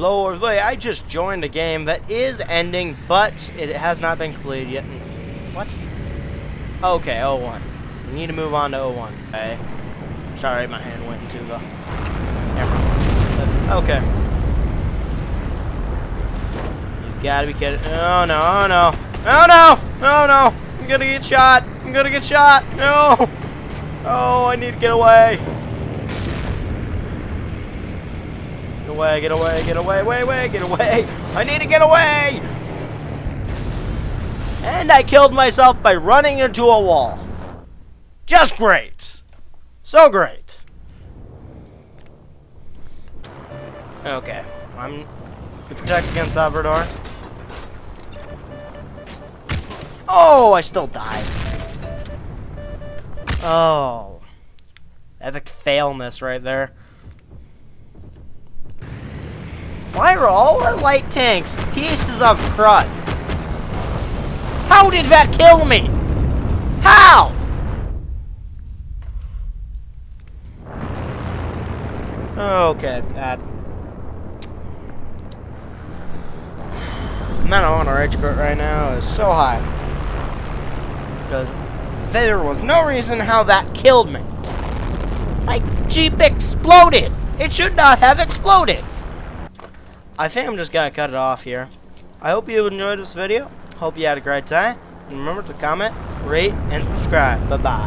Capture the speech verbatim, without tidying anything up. lower. Wait, I just joined a game that is ending, but it has not been completed yet. What? Okay, O one. We need to move on to O one. Okay. Sorry, my hand went into the camera. Okay. You've got to be kidding. Oh no! Oh no! Oh no! Oh no! I'm gonna get shot! I'm gonna get shot! No! Oh, I need to get away! Get away, get away, get away, way, way, get away! I need to get away! And I killed myself by running into a wall. Just great! So great! Okay, I'm to protect against Alvador. Oh, I still died. Oh. Epic failness right there. Why are all our light tanks pieces of crud? How did that kill me? How? Okay, that. Man, I'm on a rage quit right now. It's so high. Because there was no reason how that killed me. My Jeep exploded. It should not have exploded. I think I'm just gonna cut it off here. I hope you enjoyed this video. Hope you had a great time. Remember to comment, rate, and subscribe. Bye-bye.